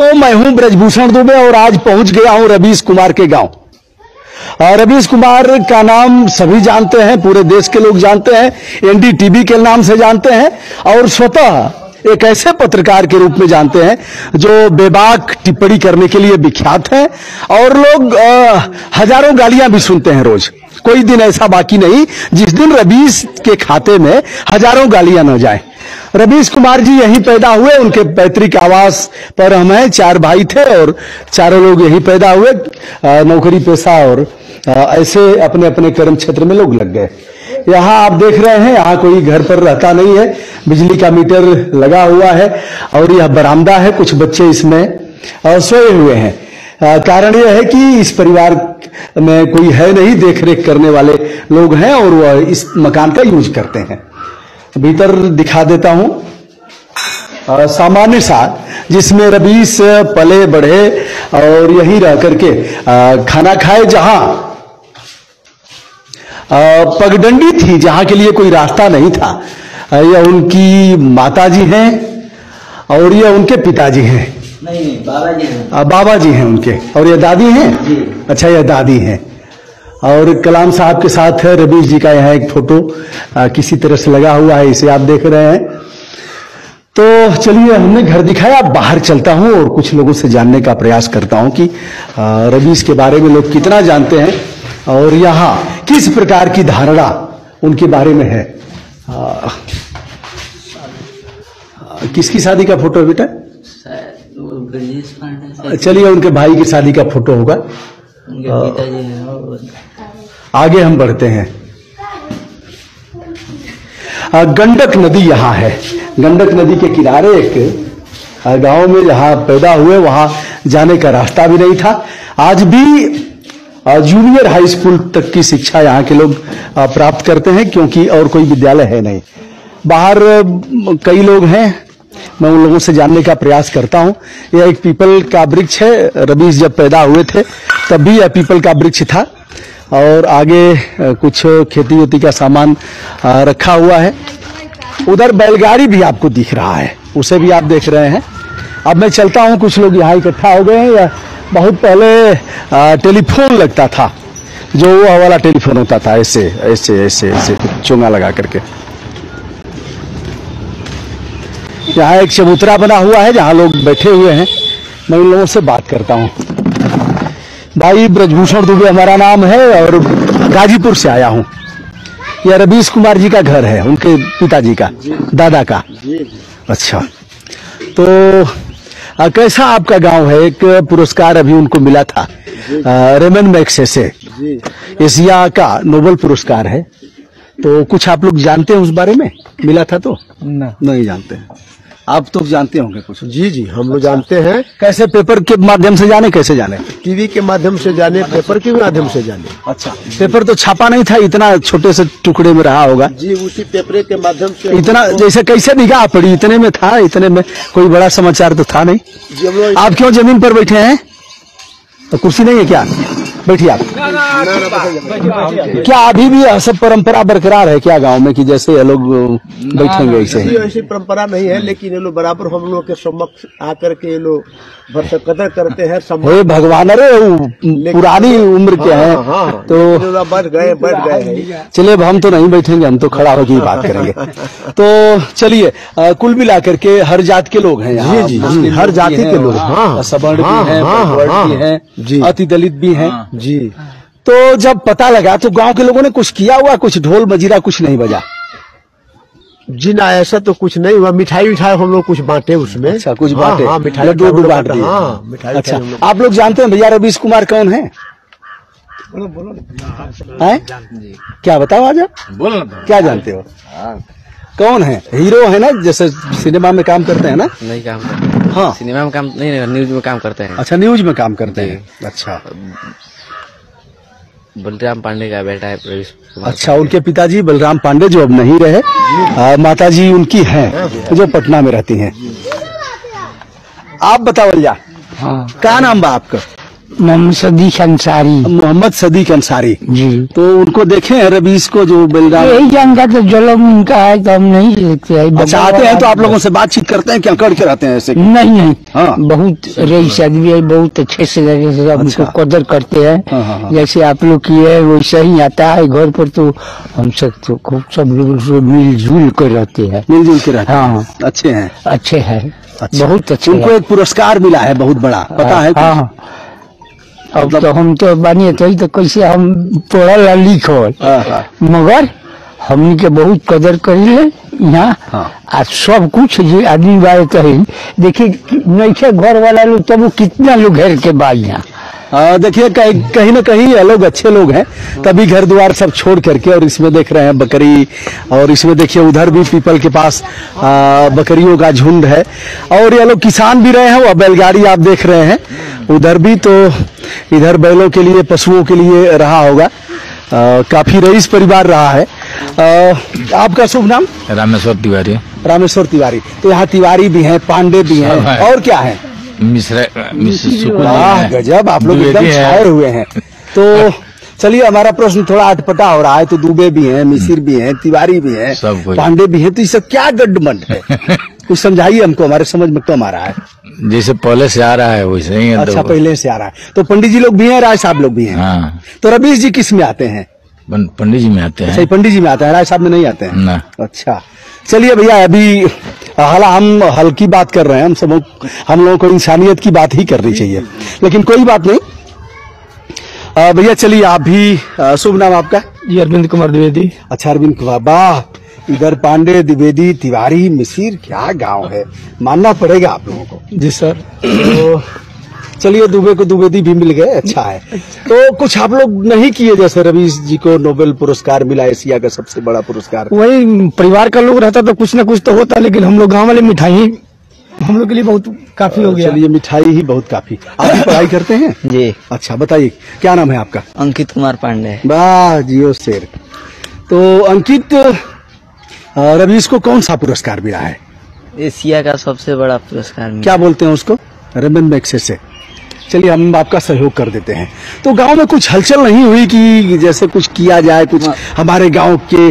तो मैं हूं ब्रजभूषण दुबे और आज पहुंच गया हूं रवीश कुमार के गांव। रवीश कुमार का नाम सभी जानते हैं, पूरे देश के लोग जानते हैं, एनडीटीवी के नाम से जानते हैं और स्वतः एक ऐसे पत्रकार के रूप में जानते हैं जो बेबाक टिप्पणी करने के लिए विख्यात हैं और लोग हजारों गालियां भी सुनते हैं रोज। कोई दिन ऐसा बाकी नहीं जिस दिन रवीश के खाते में हजारों गालियां न जाए। रवीश कुमार जी यहीं पैदा हुए, उनके पैतृक आवास पर हमें चार भाई थे और चारों लोग यहीं पैदा हुए। नौकरी पेशा और ऐसे अपने अपने कर्म क्षेत्र में लोग लग गए। यहाँ आप देख रहे हैं, यहाँ कोई घर पर रहता नहीं है, बिजली का मीटर लगा हुआ है और यह बरामदा है। कुछ बच्चे इसमें सोए हुए हैं। कारण यह है कि इस परिवार में कोई है नहीं, देखरेख करने वाले लोग हैं और वह इस मकान का यूज करते हैं। भीतर दिखा देता हूं सामान्य सा, जिसमें रवीश पले बढ़े और यहीं रह करके खाना खाए। जहां पगडंडी थी, जहां के लिए कोई रास्ता नहीं था। यह उनकी माताजी हैं और यह उनके पिताजी हैं, नहीं बाबा जी हैं उनके, और यह दादी हैं। अच्छा, यह दादी हैं। और कलाम साहब के साथ है रवीश जी का यहाँ एक फोटो किसी तरह से लगा हुआ है, इसे आप देख रहे हैं। तो चलिए, हमने घर दिखाया, बाहर चलता हूँ और कुछ लोगों से जानने का प्रयास करता हूँ कि रवीश के बारे में लोग कितना जानते हैं और यहाँ किस प्रकार की धारणा उनके बारे में है। किसकी शादी का फोटो है बेटा? चलिए, उनके भाई की शादी का फोटो होगा। आगे हम बढ़ते हैं। गंडक नदी यहाँ है। गंडक नदी के किनारे एक गांव में जहाँ पैदा हुए, वहाँ जाने का रास्ता भी नहीं था। आज भी जूनियर हाई स्कूल तक की शिक्षा यहाँ के लोग प्राप्त करते हैं क्योंकि और कोई विद्यालय है नहीं। बाहर कई लोग हैं, मैं उन लोगों से जानने का प्रयास करता हूँ। यह एक पीपल का वृक्ष है। रवीश जब पैदा हुए थे तब भी यह पीपल का वृक्ष था और आगे कुछ खेती वेती का सामान रखा हुआ है। उधर बैलगाड़ी भी आपको दिख रहा है, उसे भी आप देख रहे हैं। अब मैं चलता हूँ। कुछ लोग यहाँ इकट्ठा हो गए हैं। यह बहुत पहले टेलीफोन लगता था, जो वह वाला टेलीफोन होता था, ऐसे ऐसे ऐसे ऐसे चोंगा लगा करके। यहाँ एक चबूतरा बना हुआ है जहाँ लोग बैठे हुए हैं। मैं उन लोगों से बात करता हूँ। भाई ब्रजभूषण दुबे हमारा नाम है और गाजीपुर से आया हूँ। यह रवीश कुमार जी का घर है, उनके पिताजी का, दादा का। अच्छा, तो कैसा आपका गांव है? एक पुरस्कार अभी उनको मिला था, रेमन मैग्सेसे, एशिया का नोबेल पुरस्कार है। तो कुछ आप लोग जानते हैं उस बारे में? मिला था तो नहीं जानते। आप तो जानते होंगे कुछ? जी, हम लोग जानते हैं। कैसे, पेपर के माध्यम से जाने? कैसे जाने? टीवी के माध्यम से जाने, पेपर के माध्यम से जाने। अच्छा, पेपर तो छापा नहीं था, इतना छोटे से टुकड़े में रहा होगा जी। उसी पेपर के माध्यम से इतना, जैसे कैसे निगाह पड़ी इतने में था, इतने में कोई बड़ा समाचार तो था नहीं। आप क्यों जमीन पर बैठे हैं? तो कुर्सी नहीं है क्या? बैठिए आप। क्या अभी भी सब परंपरा बरकरार है क्या गांव में कि जैसे ये लोग बैठेंगे ऐसे? ऐसी परंपरा नहीं है, लेकिन ये लोग बराबर हम लोग के समक्ष आकर के ये लोग भरसक कदर करते हैं। हे भगवान, अरे पुरानी उम्र के हैं तो बैठ गए। चलिए, अब हम तो नहीं बैठेंगे, हम तो खड़ा होकर ही बात करेंगे। तो चलिए, कुल मिला करके हर जात के लोग हैं यहाँ। जी, हर जाति के लोग, सवर्ण भी है, अति दलित भी है जी। तो जब पता लगा तो गांव के लोगों ने कुछ किया हुआ? कुछ ढोल मजीरा कुछ नहीं बजा जी? ना, ऐसा तो कुछ नहीं हुआ। मिठाई हम लोग कुछ बांटे उसमें। अच्छा, कुछ बांटे? मिठाई बांट रही है। अच्छा, आप लोग जानते हैं भैया रवीश कुमार कौन है? क्या बताओ आज आप क्या जानते हो? कौन है? हीरो है ना, जैसे सिनेमा में काम करते हैं ना? नहीं, काम करते। हाँ, सिनेमा में काम नहीं, न्यूज में काम करते हैं। अच्छा, न्यूज में काम करते हैं। अच्छा, बलराम पांडे का बेटा है रवीश। अच्छा, उनके पिताजी बलराम पांडे जो अब नहीं रहे, माताजी उनकी हैं जो पटना में रहती हैं। आप बताओ भैया, क्या नाम बा आपका? मुहम्मद सदी कंसारी जी। तो उनको देखे हैं रवीश को जो बलराम, यही जानता था जो लोग उनका है तो हम नहीं देखते हैं। अच्छा, आते हैं तो आप लोगों से बातचीत करते हैं क्या, कर के रहते हैं ऐसे? नहीं, हाँ। बहुत रईस आदमी है, बहुत अच्छे से हमको कदर करते हैं, जैसे आप लोग की है वैसे ही आता है घर पर। तो हम सब लोग मिलजुल कर रहते हैं, हाँ अच्छे है बहुत अच्छे। उनको एक पुरस्कार मिला है बहुत बड़ा, पता है? अब तो हम तो बानिए तो कैसे हम पढ़ल लिखल, मगर हमने के बहुत कदर करी है यहाँ। आ सब कुछ जो आदमी बारे तो देखिए नहीं घर वाला लोग तब तो कितना लोग घेर के बाद यहाँ। देखिए कहीं ना कहीं लोग अच्छे लोग हैं, तभी घर द्वार सब छोड़ करके। और इसमें देख रहे हैं बकरी, और इसमें देखिए उधर भी पीपल के पास बकरियों का झुंड है। और ये लोग किसान भी रहे हैं, और बैलगाड़ी आप देख रहे हैं उधर भी, तो इधर बैलों के लिए पशुओं के लिए रहा होगा। काफी रईस परिवार रहा है। आपका शुभ नाम? रामेश्वर तिवारी। तो यहाँ तिवारी भी है, पांडे भी है, और क्या है गजब, आप लोग एकदम छाये हुए हैं। तो चलिए, हमारा प्रश्न थोड़ा अटपटा हो रहा है। तो दुबे भी हैं, मिसिर भी हैं, तिवारी भी हैं, पांडे भी हैं, तो इससे क्या गड्ढमंड है? कुछ समझाइए हमको, हमारे समझ में कम आ रहा है। जैसे पहले से आ रहा है वैसे ही है। अच्छा, पहले से आ रहा है। तो पंडित जी लोग भी हैं, राय साहब लोग भी हैं। तो रवीश जी किस में आते हैं? पंडित जी में आते हैं। सही, पंडित जी में आते हैं, राय साहब में नहीं आते हैं। अच्छा, चलिए भैया, अभी हाला हम हल्की बात कर रहे हैं, हम लोगों को इंसानियत की बात ही करनी चाहिए, लेकिन कोई बात नहीं। भैया चलिए, आप भी, शुभ नाम आपका? जी, अरविंद कुमार द्विवेदी। अच्छा, अरविंद कुमार, वाह, इधर पांडे, द्विवेदी, तिवारी, मिसिर, क्या गांव है, मानना पड़ेगा आप लोगों को। जी सर। तो चलिए, दुबे को द्विवेदी भी मिल गए, अच्छा है। तो कुछ आप लोग नहीं किए, जैसे रवीश जी को नोबेल पुरस्कार मिला, एशिया का सबसे बड़ा पुरस्कार। वही परिवार का लोग रहता तो कुछ ना कुछ तो होता, लेकिन हम लोग गाँव वाले मिठाई हम लोग के लिए बहुत काफी हो गया। चलिए, मिठाई ही बहुत काफी। आप पढ़ाई करते हैं? जी। अच्छा, बताइए क्या नाम है आपका? अंकित कुमार पांडेय। वाह, जियो शेर। तो अंकित, रवीश को कौन सा पुरस्कार मिला है? एशिया का सबसे बड़ा पुरस्कार। क्या बोलते हैं उसको? Ramon Magsaysay. चलिए, हम आपका सहयोग कर देते हैं। तो गांव में कुछ हलचल नहीं हुई कि जैसे कुछ किया जाए, कुछ हमारे गांव के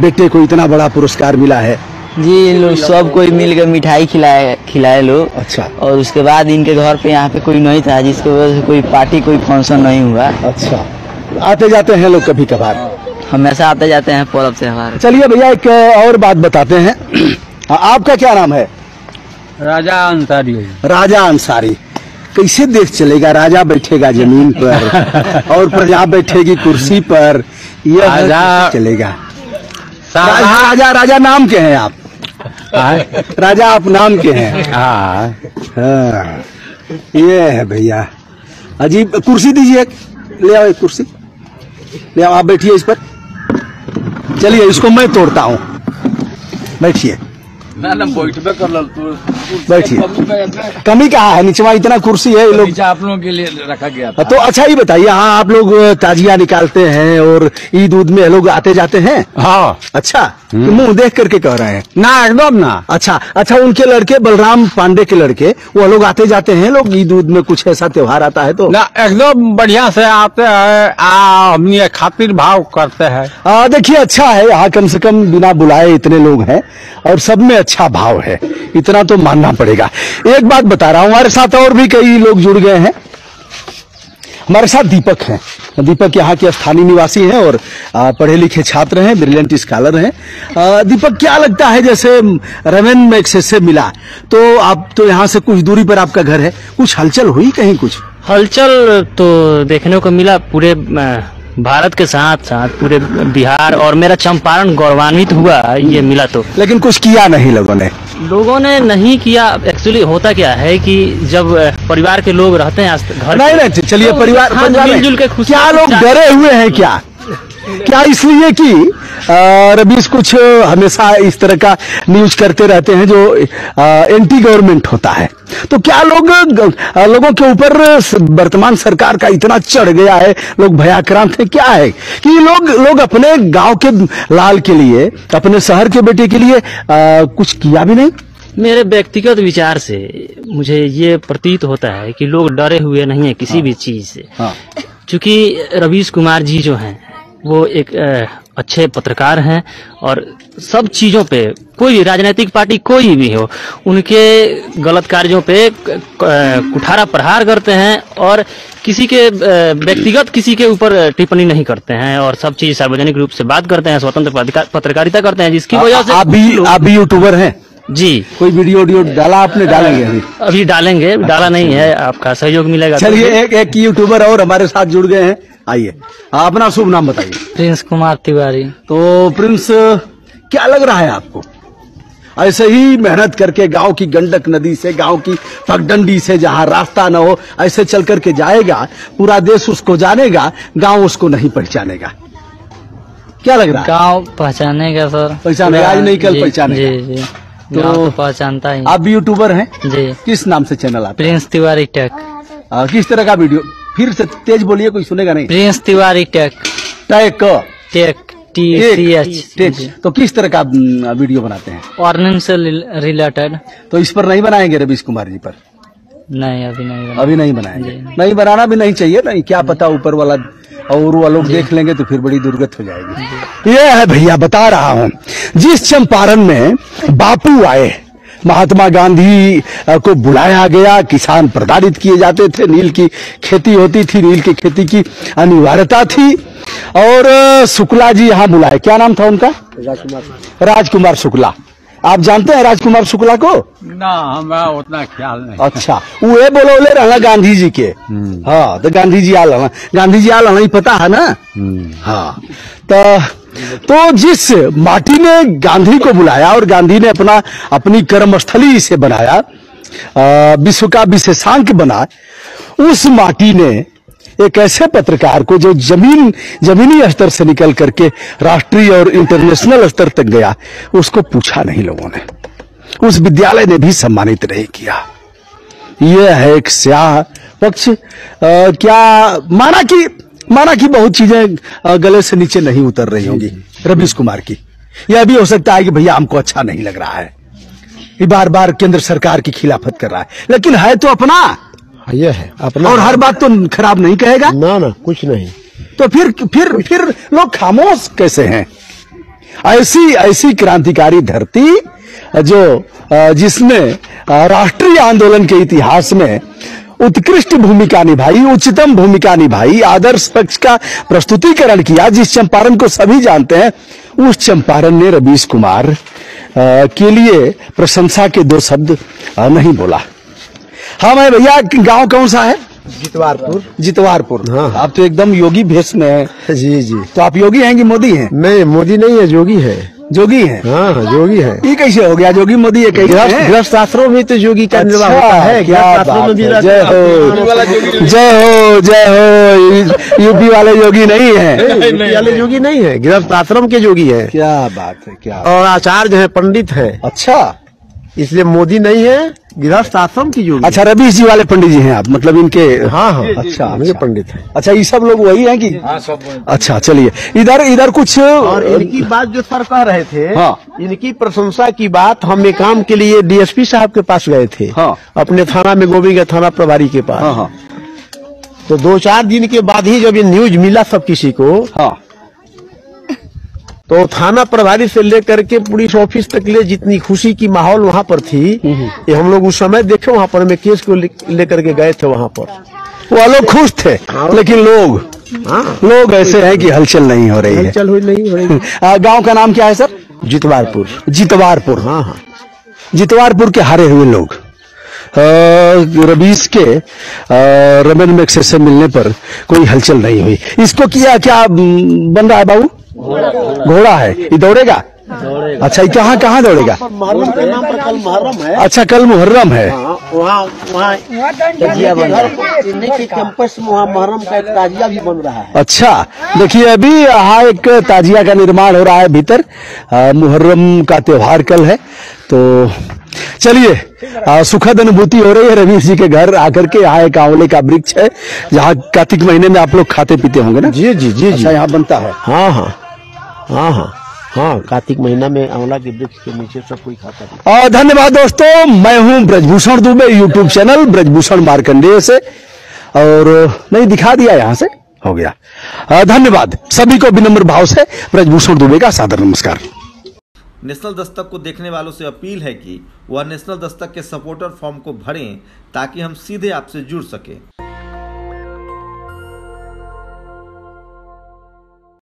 बेटे को इतना बड़ा पुरस्कार मिला है? जी, लोग सब कोई मिलकर मिठाई खिलाए लोग। अच्छा। और उसके बाद इनके घर पे, यहाँ पे कोई नहीं था, जिसकी वजह से कोई पार्टी, कोई फंक्शन नहीं हुआ। अच्छा, आते जाते हैं लोग कभी कभार? हमेशा आते जाते हैं पर्व त्योहार। चलिए भैया, एक और बात बताते हैं, आपका क्या नाम है? राजा अंसारी। कैसे देश चलेगा? राजा बैठेगा जमीन पर और प्रजा बैठेगी कुर्सी पर, यह राजा चलेगा। राजा नाम के हैं आप? राजा आप नाम के हैं? हाँ, ये है भैया, अजीब। कुर्सी दीजिए, ले आओ एक कुर्सी ले आओ, आप बैठिए इस पर। चलिए, इसको मैं तोड़ता हूँ, बैठिए। बैठिए, कमी कहा है, नीचे इतना कुर्सी है, लोग आप लोगों के लिए रखा गया था। तो अच्छा, ही बताइए, हाँ, आप लोग ताजिया निकालते हैं और ईद उद में लोग आते जाते हैं? हाँ। अच्छा, तो मुंह देख करके कह रहे हैं ना? एकदम ना। अच्छा, उनके लड़के बलराम पांडे के लड़के, वो लोग आते जाते हैं, लोग ईद उद में कुछ ऐसा त्योहार आता है तो? ना, एकदम बढ़िया से आते हैं, हम ये खातिर भाव करते हैं। देखिए, अच्छा है, यहाँ कम से कम बिना बुलाए इतने लोग हैं और सब में अच्छा भाव है, इतना तो मानना पड़ेगा। एक बात बता रहा हूँ, हमारे साथ और भी कई लोग जुड़ गए हैं। हमारे साथ दीपक हैं। दीपक यहाँ के स्थानीय निवासी हैं और पढ़े लिखे छात्र हैं, ब्रिलियंट स्कॉलर हैं। दीपक, क्या लगता है, जैसे रेमन मैग्सेसे मिला तो आप तो यहाँ से कुछ दूरी पर आपका घर है, कुछ हलचल हुई कहीं? कुछ हलचल तो देखने को मिला, पूरे भारत के साथ साथ पूरे बिहार और मेरा चंपारण गौरवान्वित हुआ ये मिला तो, लेकिन कुछ किया नहीं लोगों ने नहीं किया। एक्चुअली होता क्या है कि जब परिवार के लोग रहते हैं घर, नहीं, चलिए, तो परिवार मिलजुल के खुश। क्या लोग डरे हुए हैं क्या इसलिए कि रवीश कुछ हमेशा इस तरह का न्यूज करते रहते हैं जो एंटी गवर्नमेंट होता है? तो क्या लोगों के ऊपर वर्तमान सरकार का इतना चढ़ गया है, लोग भयाक्रांत हैं? क्या है कि लोग अपने गांव के लाल के लिए, अपने शहर के बेटे के लिए कुछ किया भी नहीं? मेरे व्यक्तिगत विचार से मुझे ये प्रतीत होता है कि लोग डरे हुए नहीं है किसी भी चीज से। चूँकि रवीश कुमार जी जो हैं वो एक अच्छे पत्रकार हैं और सब चीज़ों पे कोई राजनीतिक पार्टी कोई भी हो उनके गलत कार्यों पे कुठारा प्रहार करते हैं और किसी के व्यक्तिगत किसी के ऊपर टिप्पणी नहीं करते हैं और सब चीज सार्वजनिक रूप से बात करते हैं, स्वतंत्र पत्रकारिता करते हैं, जिसकी वजह से आप भी यूट्यूबर हैं जी। कोई वीडियो ऑडियो डाला आपने? डालेंगे अभी डालेंगे, डाला नहीं है, आपका सहयोग मिलेगा। चलिए एक यूट्यूबर और हमारे साथ जुड़ गए हैं, आइए अपना शुभ नाम बताइए। प्रिंस कुमार तिवारी। तो प्रिंस क्या लग रहा है आपको, ऐसे ही मेहनत करके गांव की गंडक नदी से, गांव की पगडंडी से जहां रास्ता न हो ऐसे चल करके जाएगा, पूरा देश उसको जानेगा, गांव उसको नहीं पहचानेगा, क्या लग रहा है? गांव पहचानेगा सर, पहचानेगा, आज नहीं कल पहचानेगा। तो पहचानता है। आप भी यूट्यूबर हैं जी? किस नाम से चैनल आप? Prince Tiwari take. किस तरह का वीडियो? फिर से तेज बोलिए, कोई सुनेगा नहीं। Prince Tiwari tech. तो किस तरह का वीडियो बनाते हैं? ऑर्निंग से रिलेटेड। तो इस पर नहीं बनाएंगे रवीश कुमार जी पर? नहीं, अभी नहीं बनाएंगे। नहीं बनाना भी नहीं चाहिए, नहीं क्या पता ऊपर वाला और वो लोग देख लेंगे तो फिर बड़ी दुर्गत हो जाएगी। ये है भैया, बता रहा हूँ, जिस चंपारण में बापू आए, महात्मा गांधी को बुलाया गया, किसान प्रताड़ित किए जाते थे, नील की खेती होती थी, नील की खेती की अनिवार्यता थी, और शुक्ला जी यहाँ बुलाए। क्या नाम था उनका? राजकुमार शुक्ला। आप जानते हैं राजकुमार शुक्ला को? ना, हमारा उतना ख्याल नहीं। अच्छा, वो ये बोलोले रहना गांधी जी के। हाँ, तो गांधी जी आल रहना ही पता है ना। हाँ, तो जिस माटी ने गांधी को बुलाया और गांधी ने अपनी कर्मस्थली इसे बनाया, विश्व का विशेषांक बना, उस माटी ने एक ऐसे पत्रकार को जो जमीनी स्तर से निकल करके राष्ट्रीय और इंटरनेशनल स्तर तक गया, उसको पूछा नहीं लोगों ने, उस विद्यालय ने भी सम्मानित नहीं किया। यह है एक स्याह पक्ष। क्या माना कि बहुत चीजें गले से नीचे नहीं उतर रही होंगी रवीश कुमार की, यह भी हो सकता है कि भैया हमको अच्छा नहीं लग रहा है, बार बार केंद्र सरकार की खिलाफत कर रहा है, लेकिन है तो अपना, यह है अपना, और हर बात तो खराब नहीं कहेगा ना, ना कुछ नहीं। तो फिर लोग खामोश कैसे हैं? ऐसी क्रांतिकारी धरती जिसने राष्ट्रीय आंदोलन के इतिहास में उत्कृष्ट भूमिका निभाई, उच्चतम भूमिका निभाई, आदर्श पक्ष का प्रस्तुतिकरण किया, जिस चंपारण को सभी जानते हैं, उस चंपारण ने रवीश कुमार के लिए प्रशंसा के दो शब्द नहीं बोला। हाँ भाई, भैया गांव कौन सा है? जितवारपुर। हाँ, आप तो एकदम योगी भेष में है जी। तो आप योगी हैं कि मोदी हैं? नहीं, मोदी नहीं है, जोगी है। जोगी है? हाँ, जोगी है। ये कैसे हो गया जोगी मोदी? ये कैसे? गृह शास्त्रों में तो योगी का निर्वाह होता है। क्या बात है, जय हो, जय हो, जय हो। यूपी वाले योगी नहीं है, यूपी वाले योगी नहीं है, गृह आश्रम के योगी है। क्या बात है, क्या, और आचार्य है, पंडित है। अच्छा, इसलिए मोदी नहीं है, गृहस्थ आश्रम की योगी। अच्छा, रवीश जी वाले पंडित जी हैं आप, मतलब इनके? हाँ हाँ। अच्छा, मेरे पंडित हैं। अच्छा, ये सब लोग वही हैं कि? हाँ, सब। अच्छा, चलिए इधर कुछ, और इनकी बात जो सर कह रहे थे, हाँ, इनकी प्रशंसा की बात, हम एक काम के लिए डीएसपी साहब के पास गए थे, हाँ, अपने थाना में, गोविंद थाना प्रभारी के पास। हाँ, तो 2-4 दिन के बाद ही जब ये न्यूज मिला सब किसी को, हाँ, तो थाना प्रभारी से लेकर के पुलिस ऑफिस तक ले जितनी खुशी की माहौल वहां पर थी, ये हम लोग उस समय देखे। वहां पर हमें केस को लेकर के गए थे, वहां पर वो लोग खुश थे, लेकिन लोग ऐसे हैं कि हलचल नहीं हो रही है। हलचल नहीं हो रही है। गाँव का नाम क्या है सर? जितवारपुर। हाँ हाँ, जितवारपुर के हारे हुए लोग रवीश के रेमन मैग्सेसे मिलने पर कोई हलचल नहीं हुई। इसको क्या बन रहा है बाबू? घोड़ा है, ये दौड़ेगा? अच्छा, ये कहाँ दौड़ेगा? अच्छा, कल मुहर्रम है, कैंपस में वहाँ मुहर्रम का एक ताजिया भी बन रहा है। अच्छा, देखिए अभी यहाँ एक ताजिया का निर्माण हो रहा है भीतर, मुहर्रम का त्योहार कल है। तो चलिए, सुखद अनुभूति हो रही है रवीश जी के घर आकर के। यहाँ एक आंवले का वृक्ष है जहाँ कार्तिक महीने में आप लोग खाते पीते होंगे ना? जी जी जी। अच्छा, यहाँ बनता है? हाँ हाँ हाँ हाँ हाँ, कार्तिक महीना में आंवला के वृक्ष के नीचे सब कोई खाता है। और धन्यवाद दोस्तों, मैं हूँ ब्रजभूषण दुबे, यूट्यूब चैनल ब्रजभूषण मार्कंडेय से, और नहीं दिखा दिया यहाँ से हो गया। धन्यवाद सभी को विनम्र भाव से ब्रजभूषण दुबे का सादर नमस्कार। नेशनल दस्तक को देखने वालों से अपील है कि वह नेशनल दस्तक के सपोर्टर फॉर्म को भरें ताकि हम सीधे आपसे जुड़ सकें।